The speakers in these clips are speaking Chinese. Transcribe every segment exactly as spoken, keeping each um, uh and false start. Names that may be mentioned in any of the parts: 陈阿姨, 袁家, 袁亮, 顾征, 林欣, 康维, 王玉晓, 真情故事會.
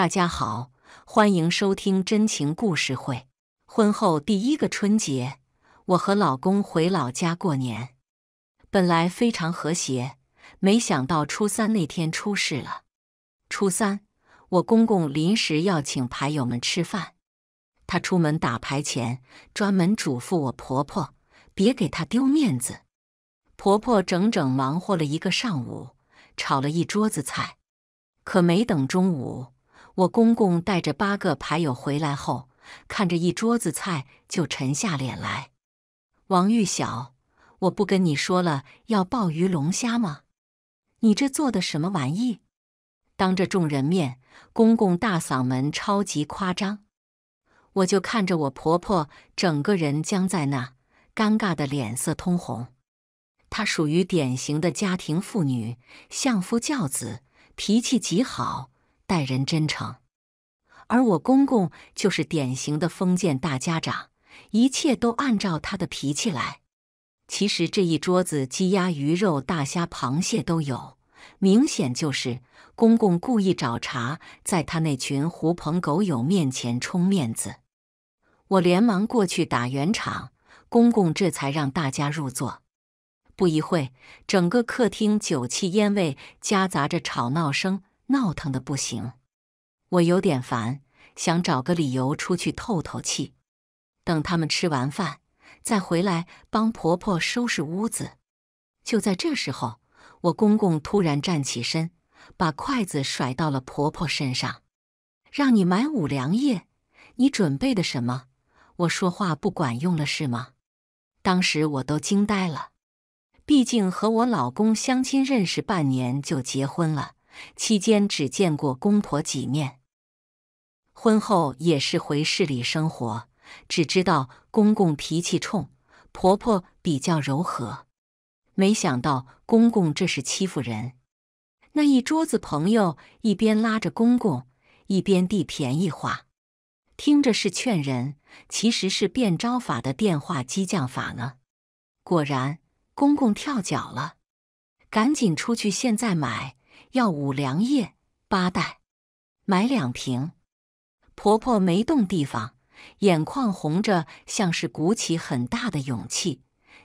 大家好，欢迎收听真情故事会。婚后第一个春节，我和老公回老家过年，本来非常和谐，没想到初三那天出事了。初三，我公公临时要请牌友们吃饭，他出门打牌前专门嘱咐我婆婆，别给他丢面子。婆婆整整忙活了一个上午，炒了一桌子菜。可没等中午，我公公带着八个牌友回来后，看着一桌子菜就沉下脸来。王玉晓，我不跟你说了要鲍鱼龙虾吗？你这做的什么玩意？当着众人面，公公大嗓门超级夸张。我就看着我婆婆整个人僵在那，尴尬的脸色通红。她属于典型的家庭妇女，相夫教子，脾气极好，待人真诚。而我公公就是典型的封建大家长，一切都按照他的脾气来。其实这一桌子鸡鸭鱼肉大虾螃蟹都有，明显就是公公故意找茬，在他那群狐朋狗友面前充面子。我连忙过去打圆场，公公这才让大家入座。不一会，整个客厅酒气烟味夹杂着吵闹声，闹腾得不行。我有点烦，想找个理由出去透透气，等他们吃完饭再回来帮婆婆收拾屋子。就在这时候，我公公突然站起身，把筷子甩到了婆婆身上。让你买五粮液，你准备的什么？我说话不管用了是吗？当时我都惊呆了。毕竟和我老公相亲认识半年就结婚了，期间只见过公婆几面。婚后也是回市里生活，只知道公公脾气冲，婆婆比较柔和。没想到公公这是欺负人。那一桌子朋友一边拉着公公，一边递便宜话，听着是劝人，其实是变招法的电话激将法呢。果然公公跳脚了，赶紧出去现在买，要五粮液八袋，买两瓶。婆婆没动地方，眼眶红着，像是鼓起很大的勇气。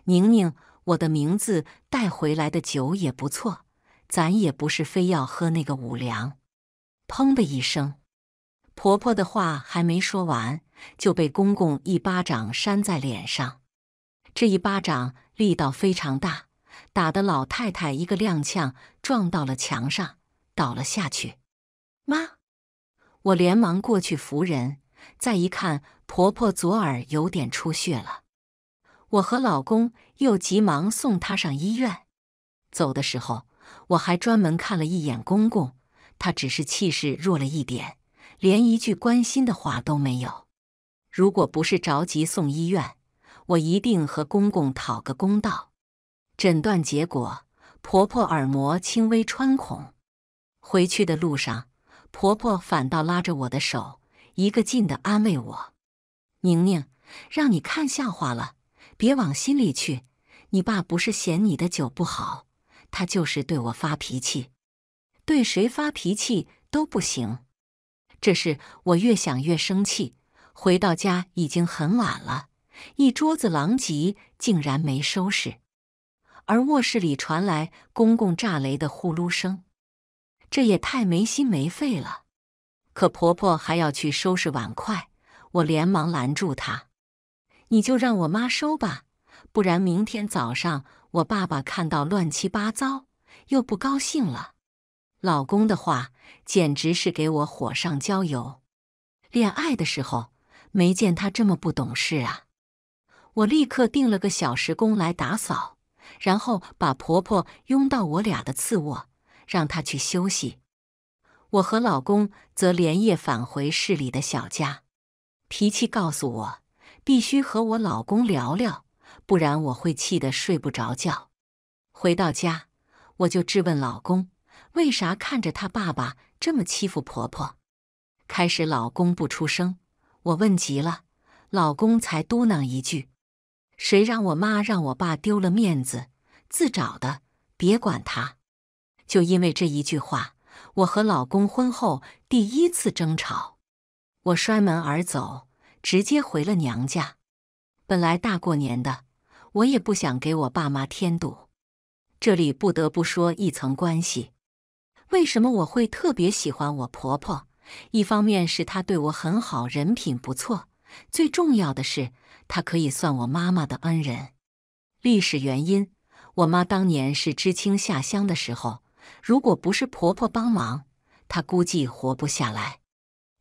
宁宁，我的名字带回来的酒也不错，咱也不是非要喝那个五粮。砰的一声，婆婆的话还没说完，就被公公一巴掌扇在脸上。这一巴掌力道非常大，打得老太太一个踉跄，撞到了墙上，倒了下去。妈！我连忙过去扶人，再一看，婆婆左耳有点出血了。我和老公又急忙送她上医院。走的时候，我还专门看了一眼公公，他只是气势弱了一点，连一句关心的话都没有。如果不是着急送医院，我一定和公公讨个公道。诊断结果，婆婆耳膜轻微穿孔。回去的路上，婆婆反倒拉着我的手，一个劲地安慰我。宁宁，让你看笑话了，别往心里去。你爸不是嫌你的酒不好，他就是对我发脾气。对谁发脾气都不行。这是我越想越生气，回到家已经很晚了。一桌子狼藉，竟然没收拾。而卧室里传来公公炸雷的呼噜声，这也太没心没肺了。可婆婆还要去收拾碗筷，我连忙拦住她：“你就让我妈收吧，不然明天早上我爸爸看到乱七八糟，又不高兴了。”老公的话简直是给我火上浇油。恋爱的时候，没见他这么不懂事啊。我立刻定了个小时工来打扫，然后把婆婆拥到我俩的次卧，让她去休息。我和老公则连夜返回市里的小家。脾气告诉我，必须和我老公聊聊，不然我会气得睡不着觉。回到家，我就质问老公，为啥看着他爸爸这么欺负婆婆？开始老公不出声，我问急了，老公才嘟囔一句。谁让我妈让我爸丢了面子，自找的，别管他。就因为这一句话，我和老公婚后第一次争吵，我摔门而走，直接回了娘家。本来大过年的，我也不想给我爸妈添堵。这里不得不说一层关系。为什么我会特别喜欢我婆婆？一方面是她对我很好，人品不错，最重要的是她可以算我妈妈的恩人。历史原因，我妈当年是知青下乡的时候，如果不是婆婆帮忙，她估计活不下来。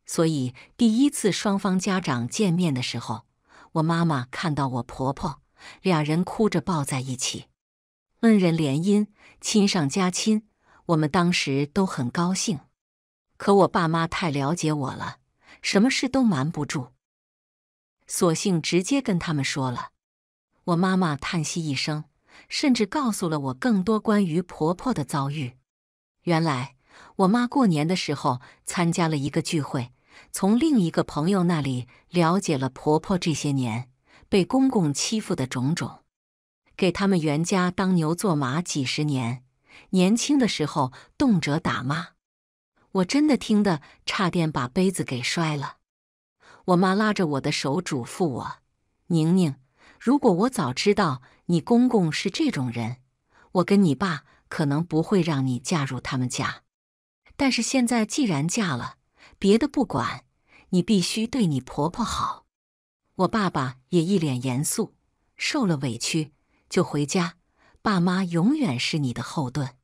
所以第一次双方家长见面的时候，我妈妈看到我婆婆，俩人哭着抱在一起。恩人联姻，亲上加亲，我们当时都很高兴。可我爸妈太了解我了，什么事都瞒不住，索性直接跟他们说了。我妈妈叹息一声，甚至告诉了我更多关于婆婆的遭遇。原来，我妈过年的时候参加了一个聚会，从另一个朋友那里了解了婆婆这些年被公公欺负的种种。给他们袁家当牛做马几十年，年轻的时候动辄打骂。我真的听得差点把杯子给摔了。我妈拉着我的手嘱咐我：“宁宁，如果我早知道你公公是这种人，我跟你爸可能不会让你嫁入他们家。但是现在既然嫁了，别的不管，你必须对你婆婆好。”我爸爸也一脸严肃：“受了委屈就回家，爸妈永远是你的后盾。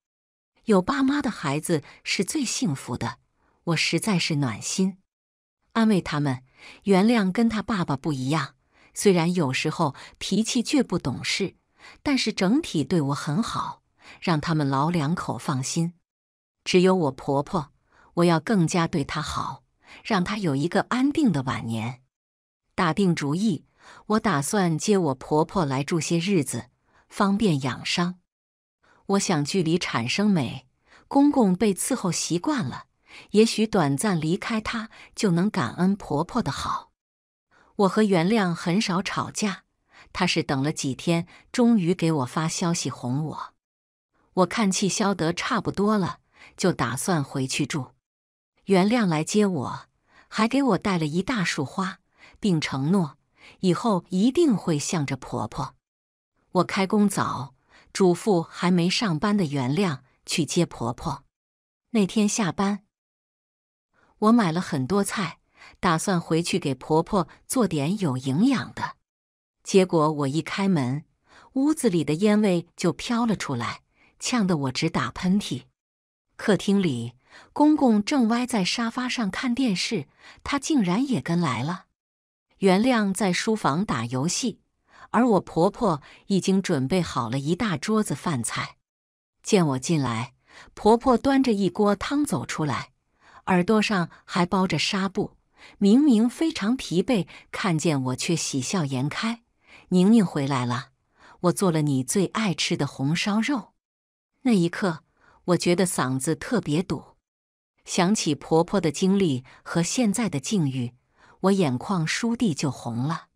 有爸妈的孩子是最幸福的。”我实在是暖心，安慰他们，原谅跟他爸爸不一样，虽然有时候脾气倔不懂事，但是整体对我很好，让他们老两口放心。只有我婆婆，我要更加对她好，让她有一个安定的晚年。打定主意，我打算接我婆婆来住些日子，方便养伤。我想距离产生美，公公被伺候习惯了，也许短暂离开她就能感恩婆婆的好。我和袁亮很少吵架，她是等了几天，终于给我发消息哄我。我看气消得差不多了，就打算回去住。袁亮来接我，还给我带了一大束花，并承诺以后一定会向着婆婆。我开工早，嘱咐还没上班的袁亮去接婆婆。那天下班，我买了很多菜，打算回去给婆婆做点有营养的。结果我一开门，屋子里的烟味就飘了出来，呛得我直打喷嚏。客厅里，公公正歪在沙发上看电视，他竟然也跟来了。袁亮在书房打游戏，而我婆婆已经准备好了一大桌子饭菜。见我进来，婆婆端着一锅汤走出来，耳朵上还包着纱布，明明非常疲惫，看见我却喜笑颜开：“宁宁回来了，我做了你最爱吃的红烧肉。”那一刻，我觉得嗓子特别堵。想起婆婆的经历和现在的境遇，我眼眶倏地就红了。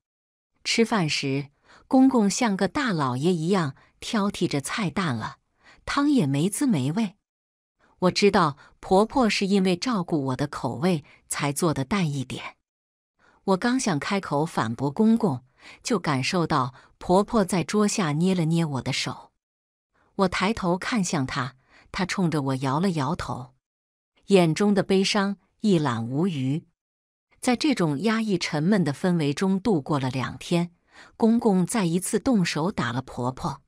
吃饭时，公公像个大老爷一样挑剔着菜淡了，汤也没滋没味。我知道婆婆是因为照顾我的口味才做的淡一点。我刚想开口反驳公公，就感受到婆婆在桌下捏了捏我的手。我抬头看向她，她冲着我摇了摇头，眼中的悲伤一览无余。在这种压抑沉闷的氛围中度过了两天，公公再一次动手打了婆婆。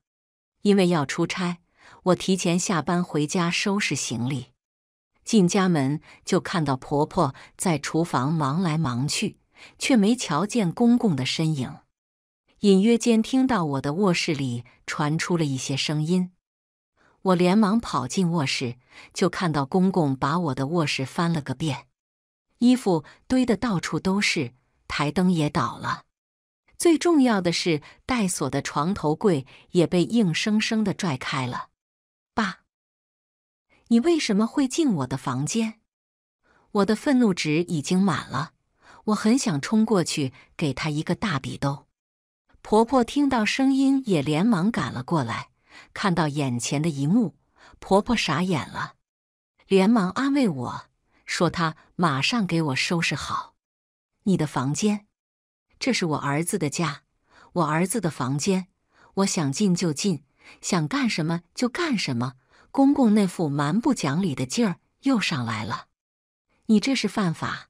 因为要出差，我提前下班回家收拾行李。进家门就看到婆婆在厨房忙来忙去，却没瞧见公公的身影。隐约间听到我的卧室里传出了一些声音，我连忙跑进卧室，就看到公公把我的卧室翻了个遍。衣服堆得到处都是，台灯也倒了。最重要的是，带锁的床头柜也被硬生生地拽开了。“爸，你为什么会进我的房间？”我的愤怒值已经满了，我很想冲过去给他一个大笔兜。婆婆听到声音也连忙赶了过来，看到眼前的一幕，婆婆傻眼了。连忙安慰我说：“他马上给我收拾好你的房间，这是我儿子的家，我儿子的房间，我想进就进，想干什么就干什么。”公公那副蛮不讲理的劲儿又上来了：“你这是犯法，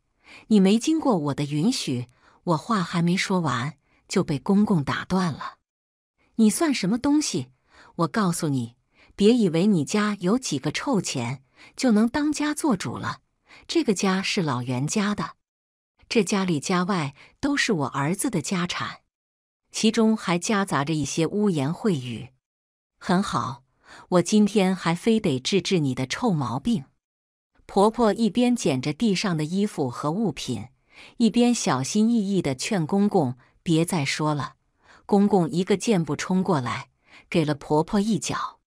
你没经过我的允许。”我话还没说完就被公公打断了：“你算什么东西？我告诉你，别以为你家有几个臭钱就能当家做主了，这个家是老袁家的，这家里家外都是我儿子的家产。”其中还夹杂着一些污言秽语。很好，我今天还非得治治你的臭毛病。婆婆一边捡着地上的衣服和物品，一边小心翼翼地劝公公别再说了。公公一个箭步冲过来，给了婆婆一脚。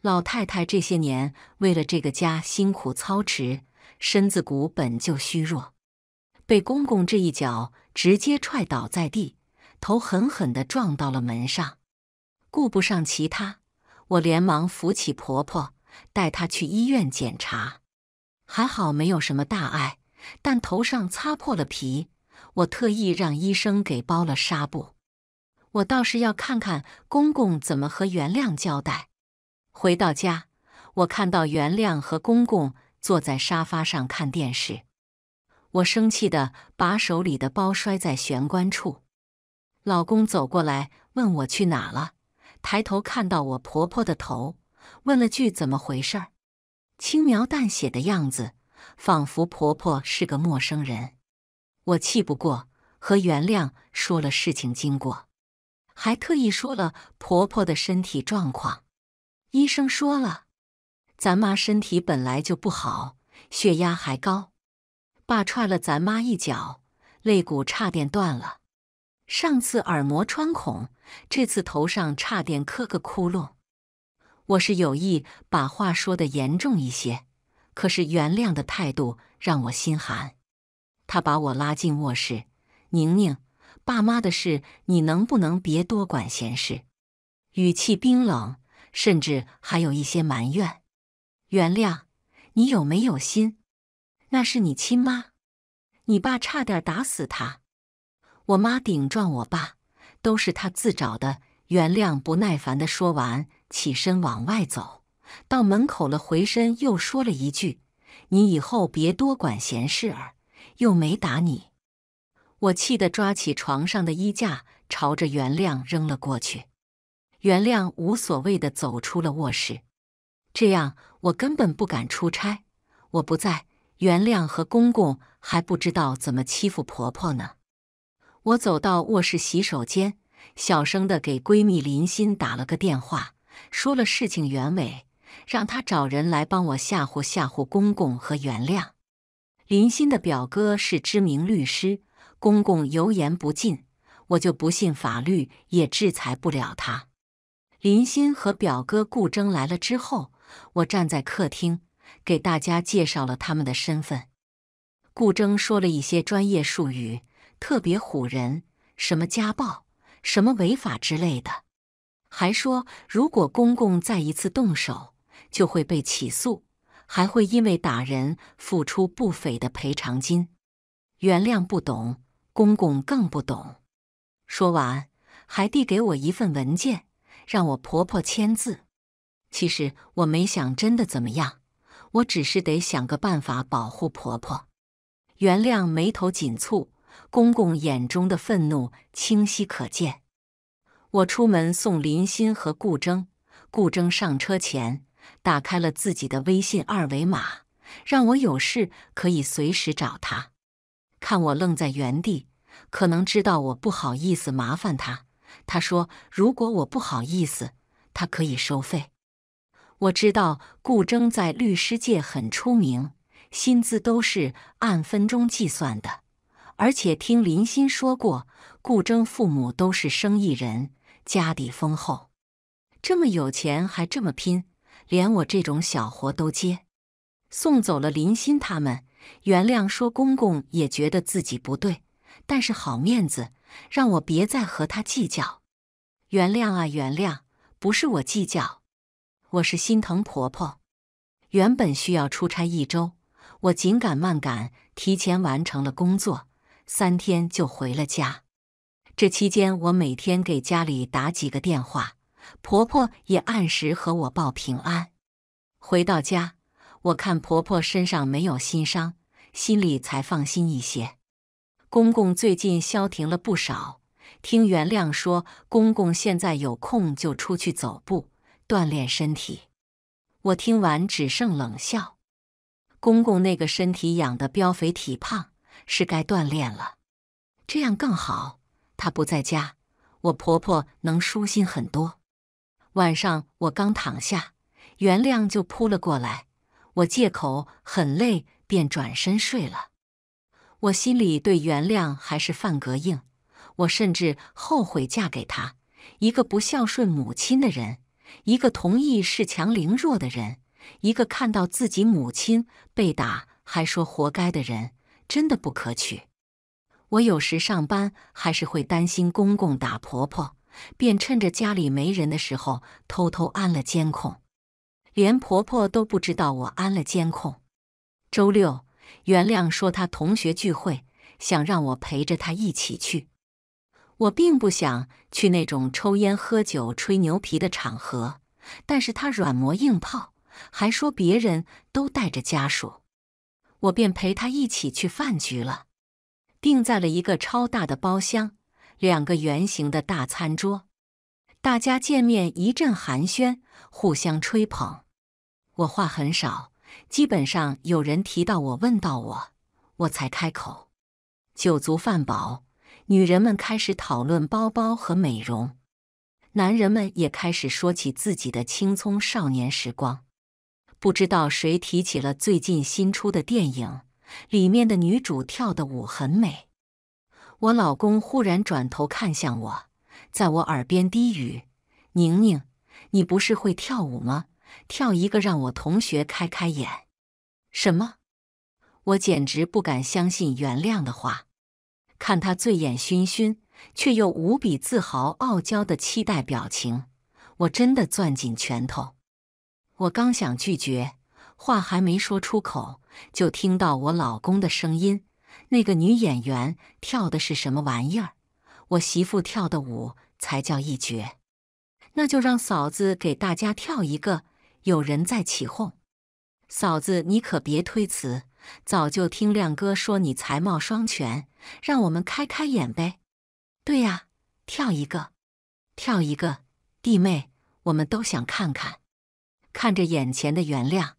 老太太这些年为了这个家辛苦操持，身子骨本就虚弱，被公公这一脚直接踹倒在地，头狠狠地撞到了门上。顾不上其他，我连忙扶起婆婆，带她去医院检查。还好没有什么大碍，但头上擦破了皮，我特意让医生给包了纱布。我倒是要看看公公怎么和袁亮交代。回到家，我看到袁亮和公公坐在沙发上看电视。我生气地把手里的包摔在玄关处。老公走过来问我去哪了，抬头看到我婆婆的头，问了句怎么回事儿，轻描淡写的样子，仿佛婆婆是个陌生人。我气不过，和袁亮说了事情经过，还特意说了婆婆的身体状况。医生说了，咱妈身体本来就不好，血压还高，爸踹了咱妈一脚，肋骨差点断了。上次耳膜穿孔，这次头上差点磕个窟窿。我是有意把话说得严重一些，可是袁亮的态度让我心寒。他把我拉进卧室：“宁宁，爸妈的事你能不能别多管闲事？”语气冰冷，甚至还有一些埋怨。“袁亮，你有没有心？那是你亲妈，你爸差点打死她。我妈顶撞我爸，都是他自找的。”袁亮不耐烦地说完，起身往外走，到门口了，回身又说了一句：“你以后别多管闲事儿，又没打你。”我气得抓起床上的衣架，朝着袁亮扔了过去。袁亮无所谓地走出了卧室。这样，我根本不敢出差。我不在，袁亮和公公还不知道怎么欺负婆婆呢。我走到卧室洗手间，小声地给闺蜜林欣打了个电话，说了事情原委，让她找人来帮我吓唬吓唬公公和袁亮。林欣的表哥是知名律师，公公油盐不进，我就不信法律也制裁不了他。林欣和表哥顾征来了之后，我站在客厅给大家介绍了他们的身份。顾征说了一些专业术语，特别唬人，什么家暴，什么违法之类的，还说如果公公再一次动手就会被起诉，还会因为打人付出不菲的赔偿金。袁亮不懂，公公更不懂。说完还递给我一份文件，让我婆婆签字。其实我没想真的怎么样，我只是得想个办法保护婆婆。袁亮眉头紧蹙，公公眼中的愤怒清晰可见。我出门送林欣和顾征，顾征上车前打开了自己的微信二维码，让我有事可以随时找他。看我愣在原地，可能知道我不好意思麻烦他，他说如果我不好意思，他可以收费。我知道顾征在律师界很出名，薪资都是按分钟计算的。而且听林欣说过，顾征父母都是生意人，家底丰厚，这么有钱还这么拼，连我这种小活都接。送走了林欣他们，袁亮说公公也觉得自己不对，但是好面子，让我别再和他计较。原谅啊原谅，不是我计较，我是心疼婆婆。原本需要出差一周，我紧赶慢赶，提前完成了工作，三天就回了家。这期间，我每天给家里打几个电话，婆婆也按时和我报平安。回到家，我看婆婆身上没有新伤，心里才放心一些。公公最近消停了不少，听袁亮说，公公现在有空就出去走步，锻炼身体。我听完只剩冷笑。公公那个身体养得膘肥体胖，是该锻炼了。这样更好，他不在家，我婆婆能舒心很多。晚上我刚躺下，袁亮就扑了过来，我借口很累，便转身睡了。我心里对袁亮还是犯膈应，我甚至后悔嫁给他，一个不孝顺母亲的人，一个同意恃强凌弱的人，一个看到自己母亲被打还说活该的人，真的不可取。我有时上班还是会担心公公打婆婆，便趁着家里没人的时候偷偷安了监控，连婆婆都不知道我安了监控。周六，袁亮说他同学聚会，想让我陪着他一起去。我并不想去那种抽烟喝酒吹牛皮的场合，但是他软磨硬泡，还说别人都带着家属，我便陪他一起去饭局了。定在了一个超大的包厢，两个圆形的大餐桌，大家见面一阵寒暄，互相吹捧。我话很少，基本上有人提到我问到我，我才开口。酒足饭饱，女人们开始讨论包包和美容，男人们也开始说起自己的青葱少年时光。不知道谁提起了最近新出的电影，里面的女主跳的舞很美。我老公忽然转头看向我，在我耳边低语：“宁宁，你不是会跳舞吗？跳一个让我同学开开眼。”什么？我简直不敢相信袁亮的话。看他醉眼醺醺，却又无比自豪傲娇的期待表情，我真的攥紧拳头。我刚想拒绝，话还没说出口，就听到我老公的声音：“那个女演员跳的是什么玩意儿？我媳妇跳的舞才叫一绝。”那就让嫂子给大家跳一个。有人在起哄：“嫂子，你可别推辞，早就听亮哥说你才貌双全，让我们开开眼呗。”“对呀，跳一个，跳一个，弟妹，我们都想看看。”看着眼前的袁亮，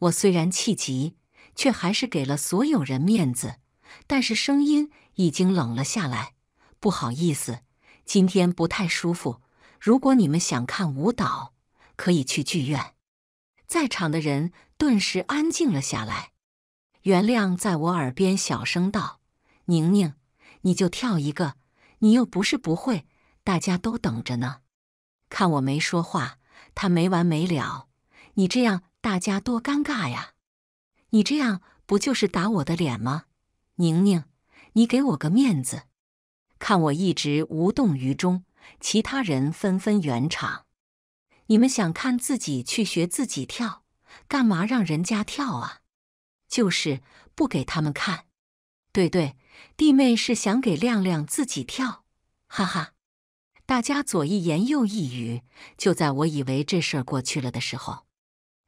我虽然气急，却还是给了所有人面子，但是声音已经冷了下来：“不好意思，今天不太舒服，如果你们想看舞蹈，可以去剧院。”在场的人顿时安静了下来。袁亮在我耳边小声道：“宁宁，你就跳一个，你又不是不会，大家都等着呢。”看我没说话，他没完没了：“你这样大家多尴尬呀，你这样不就是打我的脸吗？宁宁，你给我个面子。”看我一直无动于衷，其他人纷纷圆场：“你们想看自己去学自己跳，干嘛让人家跳啊？就是不给他们看。”“对对，弟妹是想给亮亮自己跳，哈哈。”大家左一言右一语，就在我以为这事儿过去了的时候，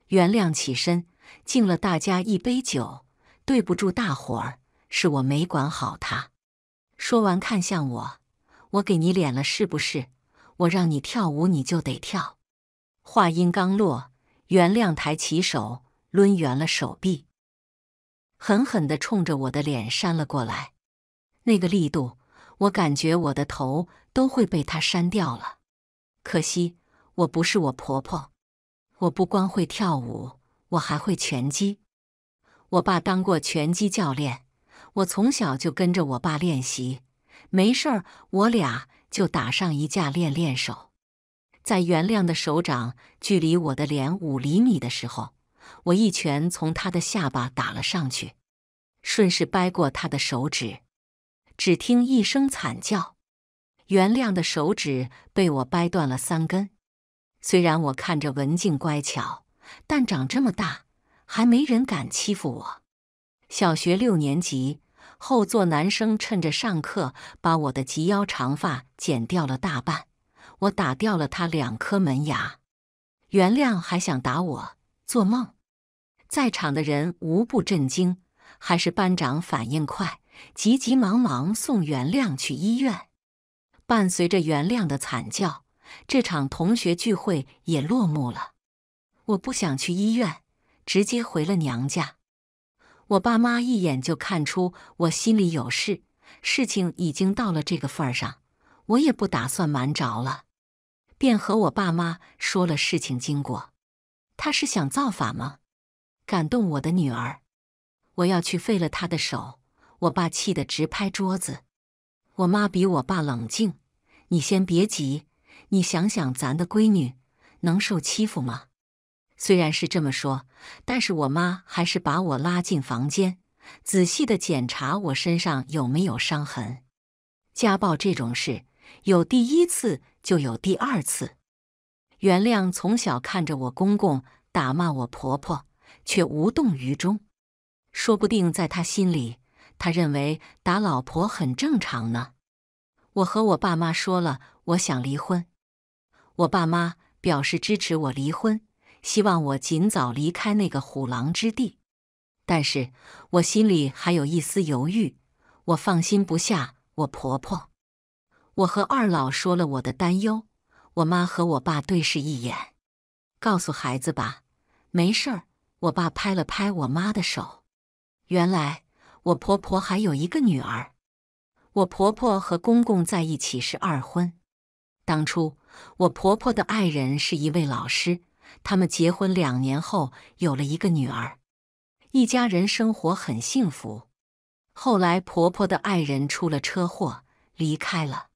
袁亮起身敬了大家一杯酒：“对不住大伙儿，是我没管好他。”说完看向我：“我给你脸了是不是？我让你跳舞你就得跳。”话音刚落，袁亮抬起手抡圆了手臂，狠狠地冲着我的脸扇了过来。那个力度，我感觉我的头都会被他扇掉了。可惜我不是我婆婆，我不光会跳舞，我还会拳击。我爸当过拳击教练，我从小就跟着我爸练习，没事儿我俩就打上一架练练手。在袁亮的手掌距离我的脸五厘米的时候，我一拳从他的下巴打了上去，顺势掰过他的手指。只听一声惨叫，袁亮的手指被我掰断了三根。虽然我看着文静乖巧，但长这么大，还没人敢欺负我。小学六年级，后座男生趁着上课把我的及腰长发剪掉了大半，我打掉了他两颗门牙。袁亮还想打我，做梦！在场的人无不震惊，还是班长反应快，急急忙忙送袁亮去医院。伴随着袁亮的惨叫，这场同学聚会也落幕了。我不想去医院，直接回了娘家。我爸妈一眼就看出我心里有事，事情已经到了这个份儿上，我也不打算瞒着了，便和我爸妈说了事情经过。他是想造反吗？敢动我的女儿，我要去废了他的手！我爸气得直拍桌子。我妈比我爸冷静，你先别急，你想想咱的闺女能受欺负吗？虽然是这么说，但是我妈还是把我拉进房间，仔细地检查我身上有没有伤痕。家暴这种事，有第一次就有第二次。袁亮从小看着我公公打骂我婆婆，却无动于衷。说不定在他心里，他认为打老婆很正常呢。我和我爸妈说了，我想离婚。我爸妈表示支持我离婚，希望我尽早离开那个虎狼之地。但是我心里还有一丝犹豫，我放心不下我婆婆。我和二老说了我的担忧，我妈和我爸对视一眼，告诉孩子吧，没事儿。我爸拍了拍我妈的手。原来我婆婆还有一个女儿。我婆婆和公公在一起是二婚。当初我婆婆的爱人是一位老师，他们结婚两年后有了一个女儿，一家人生活很幸福。后来婆婆的爱人出了车祸，离开了，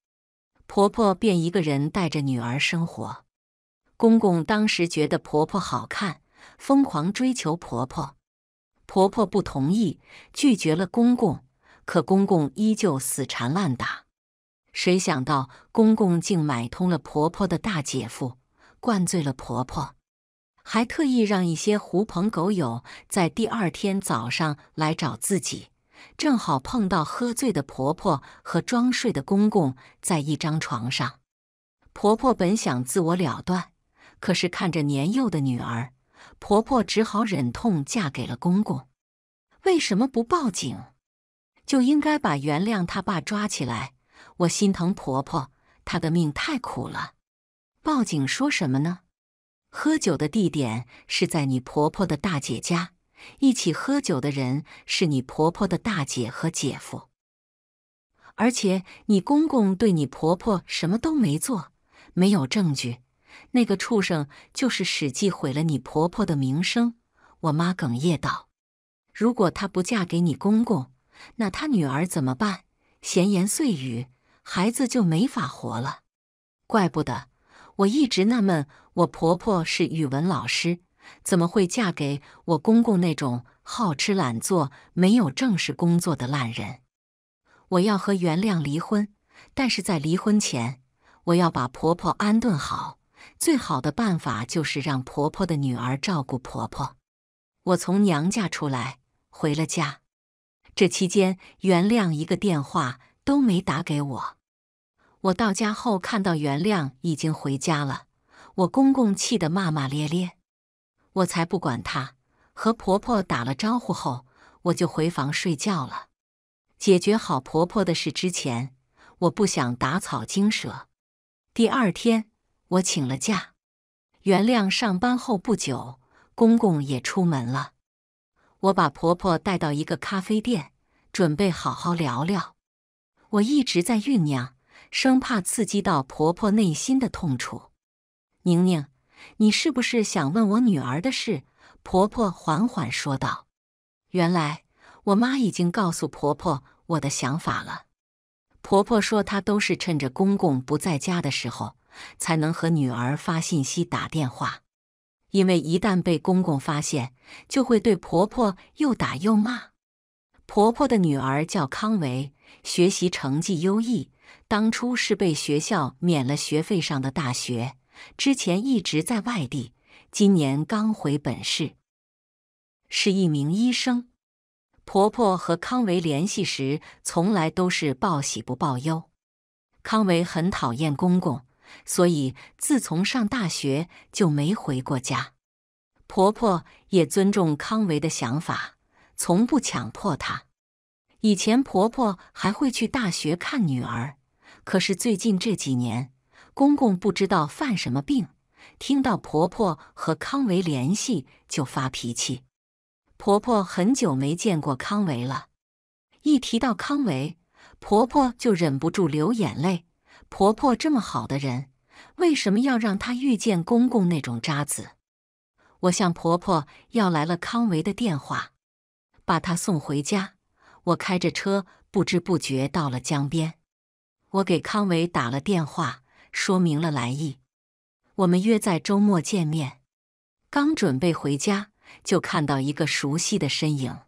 婆婆便一个人带着女儿生活。公公当时觉得婆婆好看，疯狂追求婆婆。婆婆不同意，拒绝了公公，可公公依旧死缠烂打。谁想到公公竟买通了婆婆的大姐夫，灌醉了婆婆，还特意让一些狐朋狗友在第二天早上来找自己，正好碰到喝醉的婆婆和装睡的公公在一张床上。婆婆本想自我了断，可是看着年幼的女儿，婆婆只好忍痛嫁给了公公。为什么不报警？就应该把袁亮他爸抓起来。我心疼婆婆，她的命太苦了。报警说什么呢？喝酒的地点是在你婆婆的大姐家，一起喝酒的人是你婆婆的大姐和姐夫。而且你公公对你婆婆什么都没做，没有证据。那个畜生就是使计毁了你婆婆的名声。我妈哽咽道：“如果她不嫁给你公公，那她女儿怎么办？”闲言碎语，孩子就没法活了。怪不得我一直纳闷，我婆婆是语文老师，怎么会嫁给我公公那种好吃懒做、没有正式工作的烂人？我要和袁亮离婚，但是在离婚前，我要把婆婆安顿好。最好的办法就是让婆婆的女儿照顾婆婆。我从娘家出来，回了家。这期间，袁亮一个电话都没打给我。我到家后看到袁亮已经回家了，我公公气得骂骂咧咧。我才不管他，和婆婆打了招呼后，我就回房睡觉了。解决好婆婆的事之前，我不想打草惊蛇。第二天，我请了假。袁亮上班后不久，公公也出门了。我把婆婆带到一个咖啡店，准备好好聊聊。我一直在酝酿，生怕刺激到婆婆内心的痛楚。宁宁，你是不是想问我女儿的事？婆婆缓缓说道。原来我妈已经告诉婆婆我的想法了。婆婆说她都是趁着公公不在家的时候才能和女儿发信息打电话，因为一旦被公公发现，就会对婆婆又打又骂。婆婆的女儿叫康维，学习成绩优异，当初是被学校免了学费上的大学，之前一直在外地，今年刚回本市。是一名医生。婆婆和康维联系时，从来都是报喜不报忧。康维很讨厌公公，所以自从上大学就没回过家。婆婆也尊重康维的想法，从不强迫他。以前婆婆还会去大学看女儿，可是最近这几年，公公不知道犯什么病，听到婆婆和康维联系就发脾气。婆婆很久没见过康维了，一提到康维，婆婆就忍不住流眼泪。婆婆这么好的人，为什么要让她遇见公公那种渣子？我向婆婆要来了康维的电话，把他送回家。我开着车，不知不觉到了江边。我给康维打了电话，说明了来意。我们约在周末见面。刚准备回家，就看到一个熟悉的身影。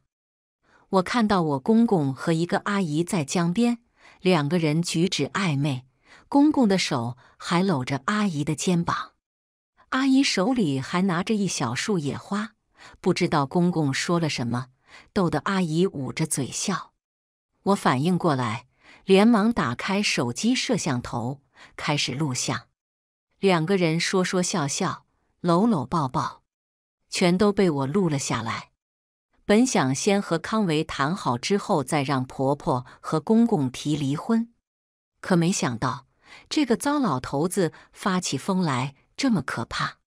我看到我公公和一个阿姨在江边，两个人举止暧昧，公公的手还搂着阿姨的肩膀，阿姨手里还拿着一小束野花，不知道公公说了什么，逗得阿姨捂着嘴笑。我反应过来，连忙打开手机摄像头，开始录像。两个人说说笑笑，搂搂抱抱，全都被我录了下来。本想先和康维谈好，之后再让婆婆和公公提离婚，可没想到这个糟老头子发起疯来这么可怕。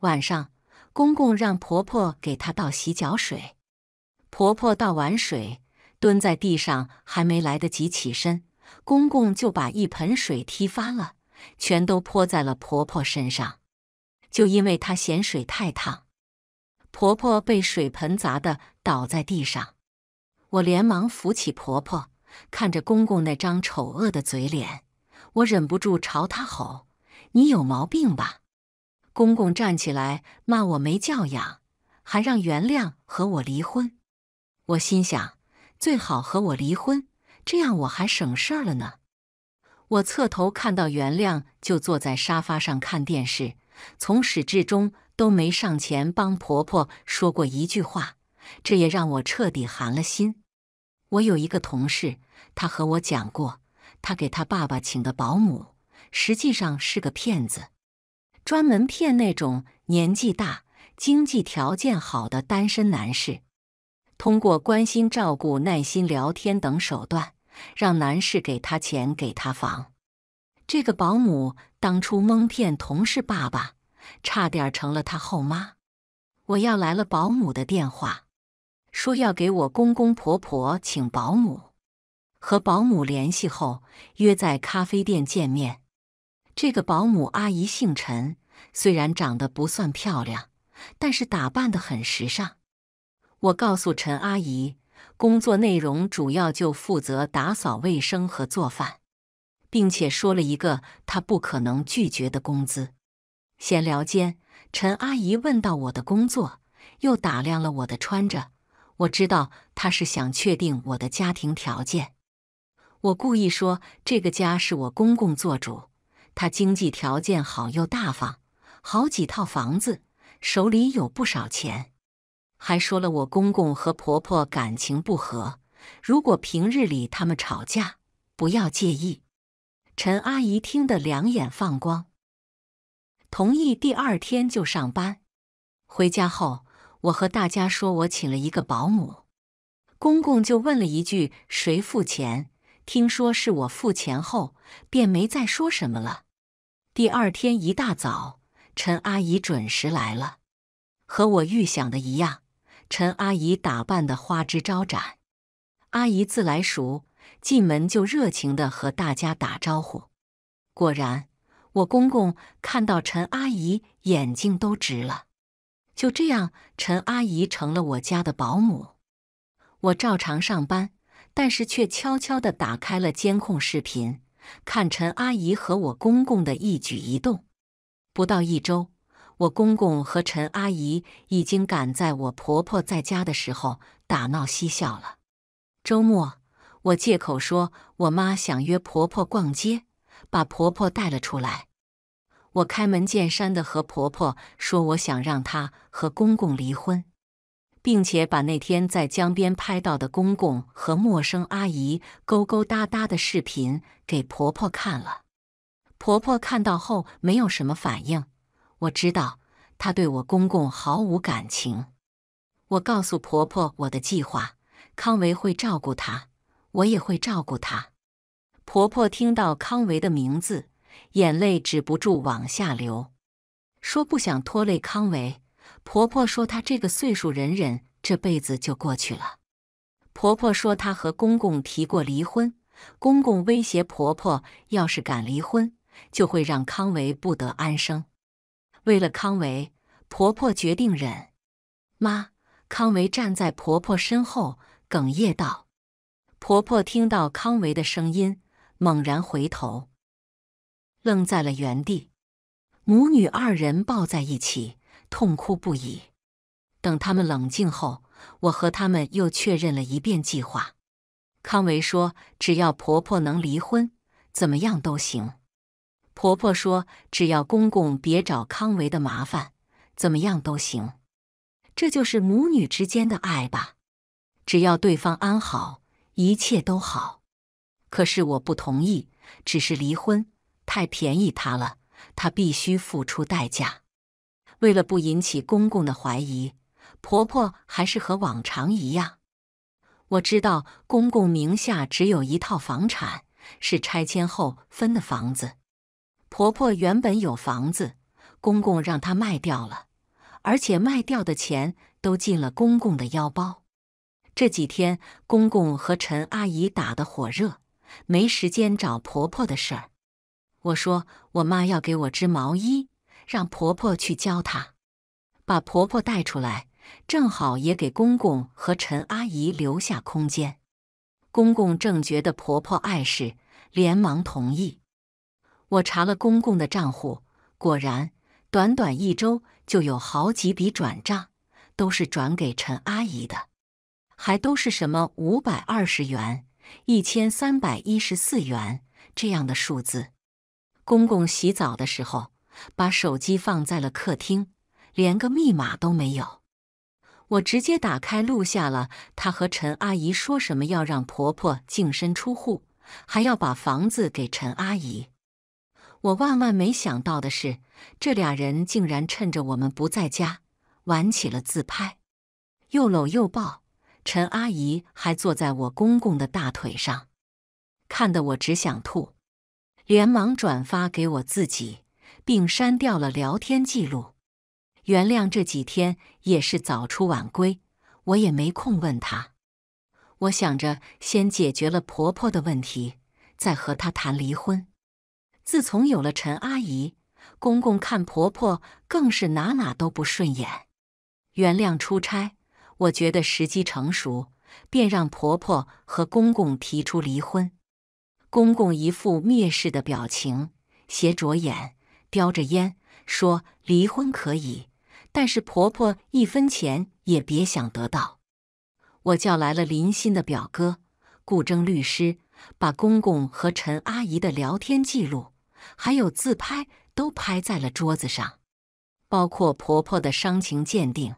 晚上，公公让婆婆给他倒洗脚水，婆婆倒完水，蹲在地上还没来得及起身，公公就把一盆水踢翻了，全都泼在了婆婆身上，就因为她嫌水太烫。婆婆被水盆砸得倒在地上，我连忙扶起婆婆，看着公公那张丑恶的嘴脸，我忍不住朝他吼：“你有毛病吧！”公公站起来骂我没教养，还让原谅和我离婚。我心想，最好和我离婚，这样我还省事儿了呢。我侧头看到原谅就坐在沙发上看电视，从始至终都没上前帮婆婆说过一句话，这也让我彻底寒了心。我有一个同事，他和我讲过，他给他爸爸请的保姆，实际上是个骗子，专门骗那种年纪大、经济条件好的单身男士，通过关心照顾、耐心聊天等手段，让男士给他钱、给他房。这个保姆当初蒙骗同事爸爸，差点成了他后妈。我要来了保姆的电话，说要给我公公婆婆请保姆。和保姆联系后，约在咖啡店见面。这个保姆阿姨姓陈，虽然长得不算漂亮，但是打扮得很时尚。我告诉陈阿姨，工作内容主要就负责打扫卫生和做饭，并且说了一个她不可能拒绝的工资。闲聊间，陈阿姨问到我的工作，又打量了我的穿着，我知道她是想确定我的家庭条件。我故意说这个家是我公公做主，他经济条件好又大方，好几套房子，手里有不少钱。还说了我公公和婆婆感情不和，如果平日里他们吵架，不要介意。陈阿姨听得两眼放光，同意第二天就上班。回家后，我和大家说我请了一个保姆，公公就问了一句谁付钱，听说是我付钱后，便没再说什么了。第二天一大早，陈阿姨准时来了，和我预想的一样，陈阿姨打扮得花枝招展。阿姨自来熟，进门就热情地和大家打招呼。果然，我公公看到陈阿姨眼睛都直了。就这样，陈阿姨成了我家的保姆。我照常上班，但是却悄悄地打开了监控视频，看陈阿姨和我公公的一举一动。不到一周，我公公和陈阿姨已经赶在我婆婆在家的时候打闹嬉笑了。周末，我借口说我妈想约婆婆逛街，把婆婆带了出来。我开门见山地和婆婆说我想让她和公公离婚，并且把那天在江边拍到的公公和陌生阿姨勾勾搭搭的视频给婆婆看了。婆婆看到后没有什么反应，我知道她对我公公毫无感情。我告诉婆婆我的计划，康维会照顾她，我也会照顾她。婆婆听到康维的名字，眼泪止不住往下流，说不想拖累康维。婆婆说她这个岁数忍忍，这辈子就过去了。婆婆说她和公公提过离婚，公公威胁婆婆，要是敢离婚，就会让康维不得安生。为了康维，婆婆决定忍。妈，康维站在婆婆身后，哽咽道。婆婆听到康维的声音，猛然回头，愣在了原地。母女二人抱在一起，痛哭不已。等他们冷静后，我和他们又确认了一遍计划。康维说，只要婆婆能离婚，怎么样都行。婆婆说，只要公公别找康维的麻烦，怎么样都行。这就是母女之间的爱吧。只要对方安好，一切都好。可是我不同意，只是离婚，太便宜他了，他必须付出代价。为了不引起公公的怀疑，婆婆还是和往常一样。我知道公公名下只有一套房产，是拆迁后分的房子。婆婆原本有房子，公公让她卖掉了，而且卖掉的钱都进了公公的腰包。这几天公公和陈阿姨打得火热，没时间找婆婆的事儿。我说我妈要给我织毛衣，让婆婆去教她，把婆婆带出来，正好也给公公和陈阿姨留下空间。公公正觉得婆婆碍事，连忙同意。我查了公公的账户，果然短短一周就有好几笔转账，都是转给陈阿姨的，还都是什么五百二十元、一千三百一十四元这样的数字。公公洗澡的时候，把手机放在了客厅，连个密码都没有。我直接打开录下了他和陈阿姨说什么要让婆婆净身出户，还要把房子给陈阿姨。我万万没想到的是，这俩人竟然趁着我们不在家玩起了自拍，又搂又抱，陈阿姨还坐在我公公的大腿上，看得我只想吐，连忙转发给我自己，并删掉了聊天记录。原谅这几天也是早出晚归，我也没空问她。我想着先解决了婆婆的问题，再和她谈离婚。自从有了陈阿姨，公公看婆婆更是哪哪都不顺眼。原谅出差，我觉得时机成熟，便让婆婆和公公提出离婚。公公一副蔑视的表情，斜着眼，叼着烟，说离婚可以，但是婆婆一分钱也别想得到。我叫来了林欣的表哥顾征律师，把公公和陈阿姨的聊天记录还有自拍都拍在了桌子上，包括婆婆的伤情鉴定。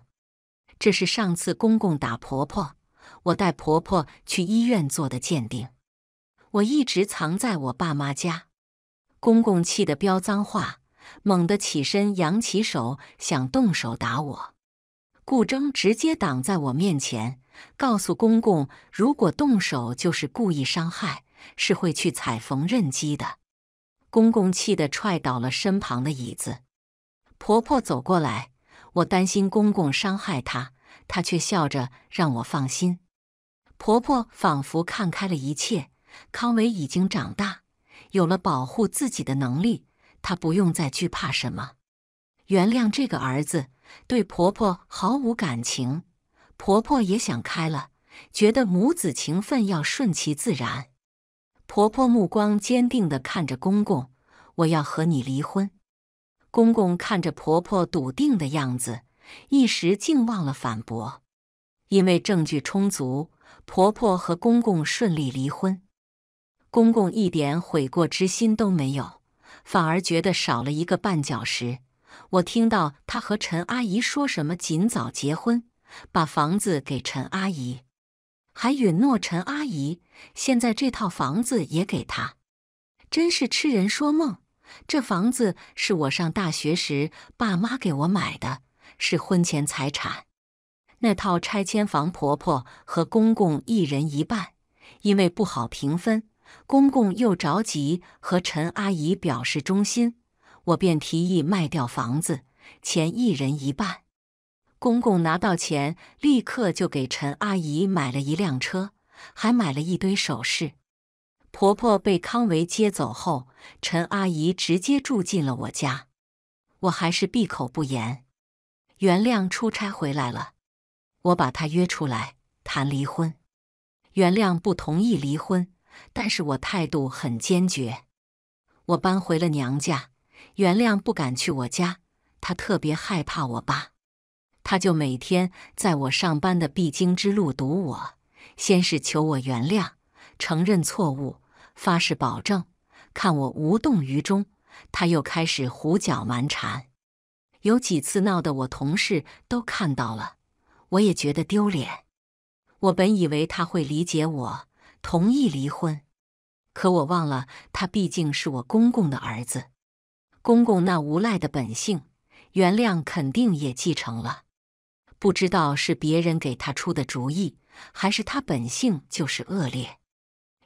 这是上次公公打婆婆，我带婆婆去医院做的鉴定。我一直藏在我爸妈家。公公气得飙脏话，猛地起身扬起手想动手打我。顾征直接挡在我面前，告诉公公如果动手就是故意伤害，是会去踩缝纫机的。公公气得踹倒了身旁的椅子。婆婆走过来，我担心公公伤害她，她却笑着让我放心。婆婆仿佛看开了一切，康维已经长大，有了保护自己的能力，她不用再惧怕什么。原谅这个儿子对婆婆毫无感情，婆婆也想开了，觉得母子情分要顺其自然。婆婆目光坚定地看着公公，我要和你离婚。公公看着婆婆笃定的样子，一时竟忘了反驳。因为证据充足，婆婆和公公顺利离婚。公公一点悔过之心都没有，反而觉得少了一个绊脚石。我听到他和陈阿姨说什么尽早结婚，把房子给陈阿姨，还允诺陈阿姨现在这套房子也给她。真是痴人说梦！这房子是我上大学时爸妈给我买的，是婚前财产。那套拆迁房，婆婆和公公一人一半，因为不好平分。 公公又着急和陈阿姨表示忠心，我便提议卖掉房子，钱一人一半。公公拿到钱，立刻就给陈阿姨买了一辆车，还买了一堆首饰。婆婆被康维接走后，陈阿姨直接住进了我家，我还是闭口不言。袁亮出差回来了，我把他约出来谈离婚。袁亮不同意离婚。 但是我态度很坚决。我搬回了娘家，袁亮不敢去我家，他特别害怕我爸，他就每天在我上班的必经之路堵我。先是求我原谅，承认错误，发誓保证，看我无动于衷，他又开始胡搅蛮缠。有几次闹得我同事都看到了，我也觉得丢脸。我本以为他会理解我。 同意离婚，可我忘了他毕竟是我公公的儿子，公公那无赖的本性，袁亮肯定也继承了。不知道是别人给他出的主意，还是他本性就是恶劣。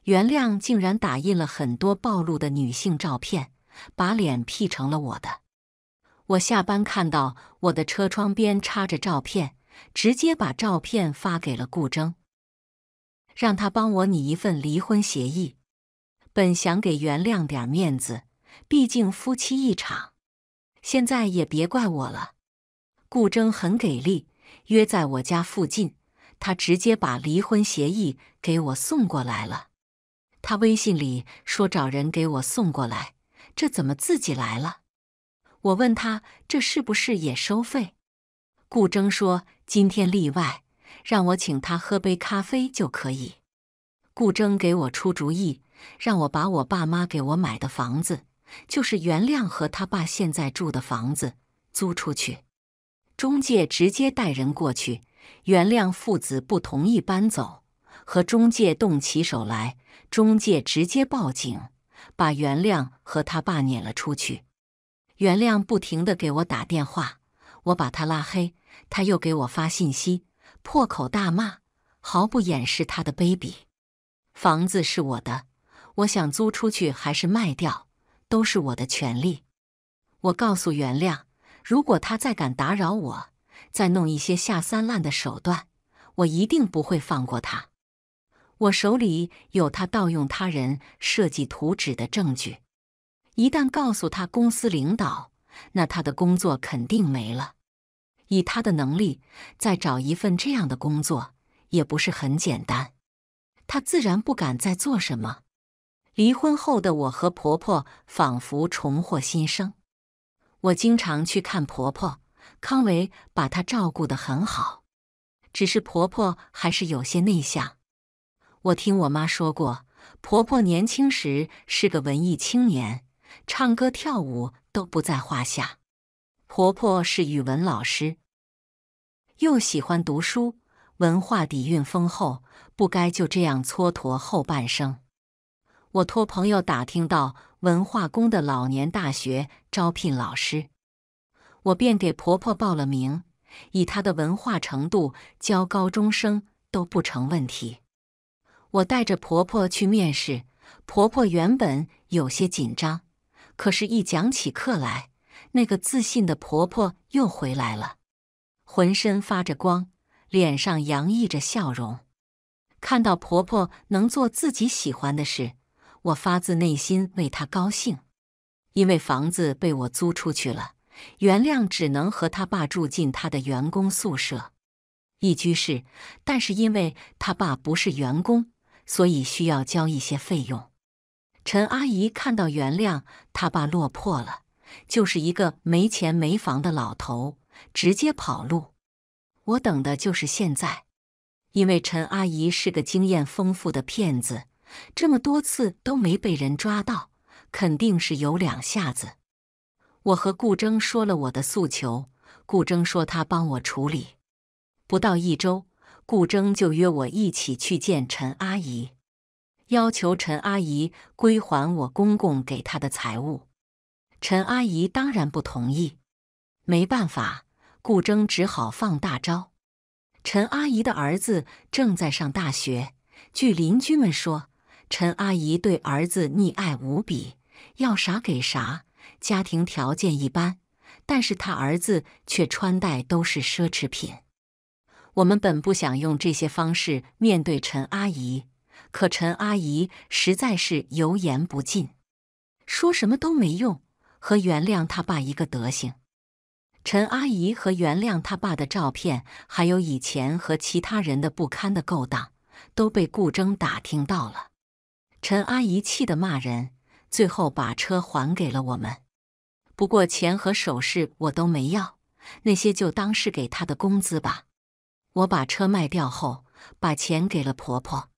袁亮竟然打印了很多暴露的女性照片，把脸 P 成了我的。我下班看到我的车窗边插着照片，直接把照片发给了顾征。 让他帮我拟一份离婚协议，本想给袁亮点面子，毕竟夫妻一场。现在也别怪我了。顾征很给力，约在我家附近，他直接把离婚协议给我送过来了。他微信里说找人给我送过来，这怎么自己来了？我问他这是不是也收费？顾征说今天例外。 让我请他喝杯咖啡就可以。顾征给我出主意，让我把我爸妈给我买的房子，就是袁亮和他爸现在住的房子，租出去。中介直接带人过去，袁亮父子不同意搬走，和中介动起手来，中介直接报警，把袁亮和他爸撵了出去。袁亮不停地给我打电话，我把他拉黑，他又给我发信息。 破口大骂，毫不掩饰他的卑鄙。房子是我的，我想租出去还是卖掉，都是我的权利。我告诉袁亮，如果他再敢打扰我，再弄一些下三滥的手段，我一定不会放过他。我手里有他盗用他人设计图纸的证据，一旦告诉他公司领导，那他的工作肯定没了。 以他的能力，再找一份这样的工作也不是很简单。他自然不敢再做什么。离婚后的我和婆婆仿佛重获新生。我经常去看婆婆，康维把她照顾得很好。只是婆婆还是有些内向。我听我妈说过，婆婆年轻时是个文艺青年，唱歌跳舞都不在话下。 婆婆是语文老师，又喜欢读书，文化底蕴丰厚，不该就这样蹉跎后半生。我托朋友打听到文化宫的老年大学招聘老师，我便给婆婆报了名。以她的文化程度，教高中生都不成问题。我带着婆婆去面试，婆婆原本有些紧张，可是一讲起课来， 那个自信的婆婆又回来了，浑身发着光，脸上洋溢着笑容。看到婆婆能做自己喜欢的事，我发自内心为她高兴。因为房子被我租出去了，袁亮只能和他爸住进他的员工宿舍，一居室。但是因为他爸不是员工，所以需要交一些费用。陈阿姨看到袁亮他爸落魄了。 就是一个没钱没房的老头，直接跑路。我等的就是现在，因为陈阿姨是个经验丰富的骗子，这么多次都没被人抓到，肯定是有两下子。我和顾征说了我的诉求，顾征说他帮我处理。不到一周，顾征就约我一起去见陈阿姨，要求陈阿姨归还我公公给她的财物。陈阿姨当然不同意，没办法，顾征只好放大招。陈阿姨的儿子正在上大学，据邻居们说，陈阿姨对儿子溺爱无比，要啥给啥，家庭条件一般，但是她儿子却穿戴都是奢侈品。我们本不想用这些方式面对陈阿姨，可陈阿姨实在是油盐不进，说什么都没用，和原谅他爸一个德行。陈阿姨和原谅他爸的照片，还有以前和其他人的不堪的勾当，都被顾征打听到了。陈阿姨气得骂人，最后把车还给了我们。不过钱和首饰我都没要，那些就当是给她的工资吧。我把车卖掉后，把钱给了婆婆。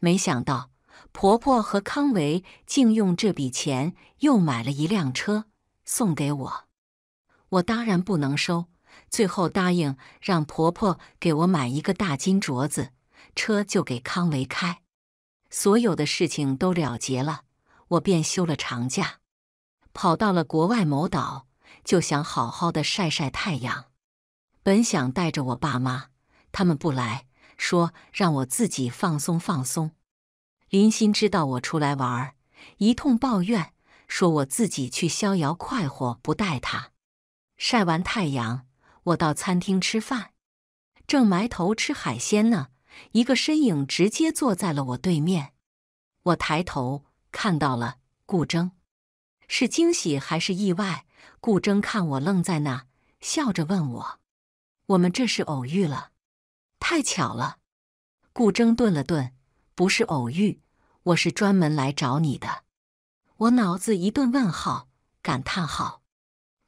没想到，婆婆和康维竟用这笔钱又买了一辆车，送给我。我当然不能收，最后答应让婆婆给我买一个大金镯子，车就给康维开。所有的事情都了结了，我便休了长假，跑到了国外某岛，就想好好的晒晒太阳。本想带着我爸妈，他们不来，说让我自己放松放松。林欣知道我出来玩，一通抱怨，说我自己去逍遥快活，不带他。晒完太阳，我到餐厅吃饭，正埋头吃海鲜呢，一个身影直接坐在了我对面。我抬头看到了顾征，是惊喜还是意外？顾征看我愣在那，笑着问我：“我们这是偶遇了？”太巧了。顾征顿了顿：“不是偶遇，我是专门来找你的。”我脑子一顿问号，感叹号。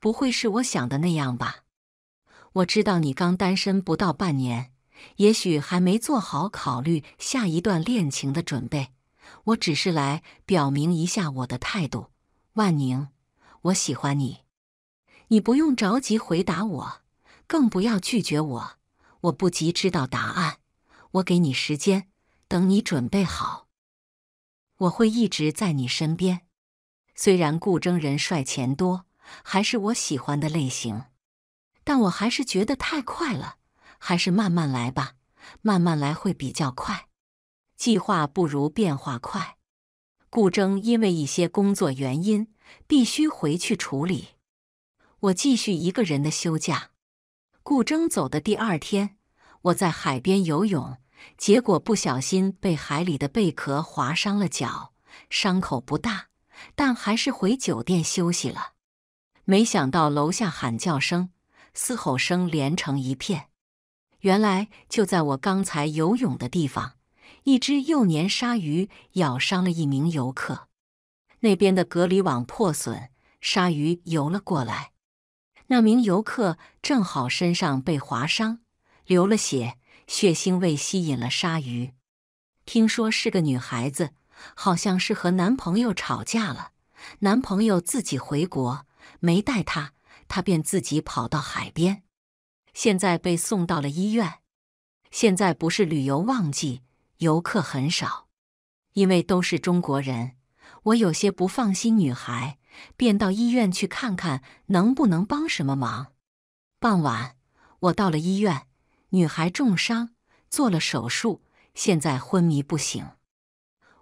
不会是我想的那样吧？我知道你刚单身不到半年，也许还没做好考虑下一段恋情的准备，我只是来表明一下我的态度。万宁，我喜欢你。你不用着急回答我，更不要拒绝我，我不急知道答案，我给你时间，等你准备好。我会一直在你身边。虽然顾征人帅钱多，还是我喜欢的类型，但我还是觉得太快了，还是慢慢来吧，慢慢来会比较快。计划不如变化快。顾征因为一些工作原因，必须回去处理。我继续一个人的休假。顾征走的第二天，我在海边游泳，结果不小心被海里的贝壳划伤了脚，伤口不大，但还是回酒店休息了。没想到楼下喊叫声、嘶吼声连成一片。原来就在我刚才游泳的地方，一只幼年鲨鱼咬伤了一名游客。那边的隔离网破损，鲨鱼游了过来。那名游客正好身上被划伤，流了血，血腥味吸引了鲨鱼。听说是个女孩子，好像是和男朋友吵架了，男朋友自己回国，没带他，他便自己跑到海边，现在被送到了医院。现在不是旅游旺季，游客很少，因为都是中国人，我有些不放心女孩，便到医院去看看能不能帮什么忙。傍晚，我到了医院，女孩重伤，做了手术，现在昏迷不醒。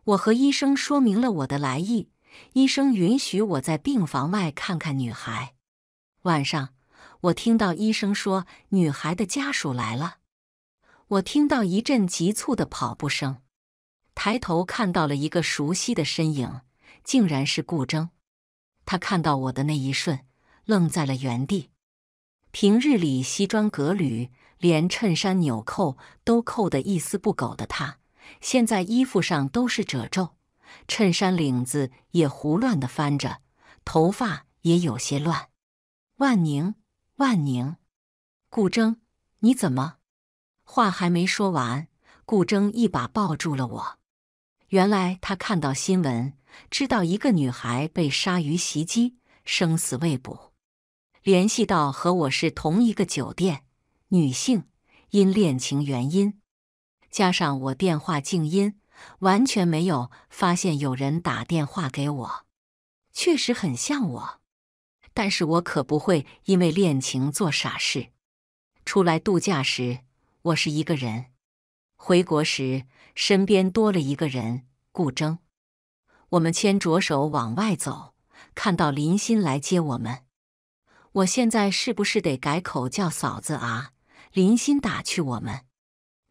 我和医生说明了我的来意，医生允许我在病房外看看女孩。晚上，我听到医生说女孩的家属来了。我听到一阵急促的跑步声，抬头看到了一个熟悉的身影，竟然是顾征。他看到我的那一瞬，愣在了原地。平日里西装革履，连衬衫纽扣都扣得一丝不苟的他，现在衣服上都是褶皱。衬衫领子也胡乱地翻着，头发也有些乱。万宁，万宁，顾征，你怎么？话还没说完，顾征一把抱住了我。原来他看到新闻，知道一个女孩被鲨鱼袭击，生死未卜。联系到和我是同一个酒店，女性，因恋情原因，加上我电话静音，完全没有发现有人打电话给我。确实很像我，但是我可不会因为恋情做傻事。出来度假时，我是一个人；回国时，身边多了一个人，顾征。我们牵着手往外走，看到林欣来接我们。我现在是不是得改口叫嫂子啊？林欣打趣我们。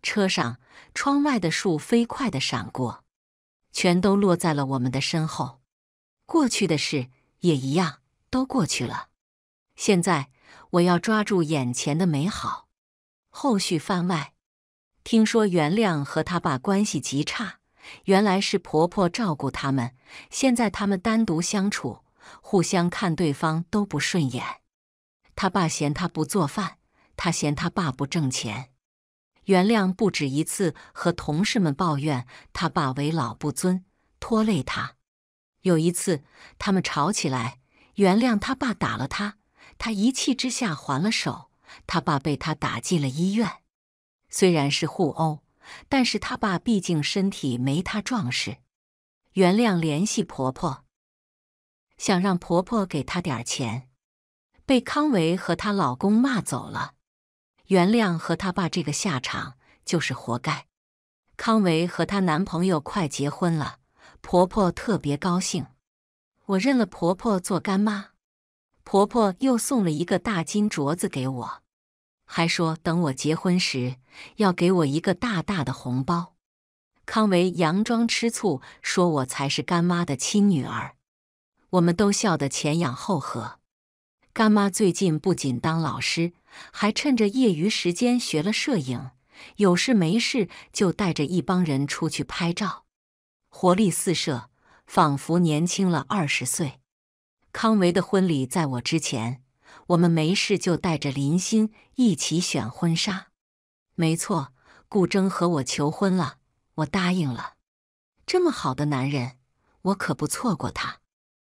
车上，窗外的树飞快地闪过，全都落在了我们的身后。过去的事也一样，都过去了。现在，我要抓住眼前的美好。后续番外，听说袁亮和他爸关系极差，原来是婆婆照顾他们，现在他们单独相处，互相看对方都不顺眼。他爸嫌他不做饭，他嫌他爸不挣钱。袁亮不止一次和同事们抱怨他爸为老不尊，拖累他。有一次他们吵起来，袁亮他爸打了他，他一气之下还了手，他爸被他打进了医院。虽然是互殴，但是他爸毕竟身体没他壮实。袁亮联系婆婆，想让婆婆给她点钱，被康维和她老公骂走了。袁亮和她爸这个下场就是活该。康维和她男朋友快结婚了，婆婆特别高兴。我认了婆婆做干妈，婆婆又送了一个大金镯子给我，还说等我结婚时要给我一个大大的红包。康维佯装吃醋，说我才是干妈的亲女儿。我们都笑得前仰后合。干妈最近不仅当老师，还趁着业余时间学了摄影，有事没事就带着一帮人出去拍照，活力四射，仿佛年轻了二十岁。康维的婚礼在我之前，我们没事就带着林欣一起选婚纱。没错，顾征和我求婚了，我答应了。这么好的男人，我可不错过他。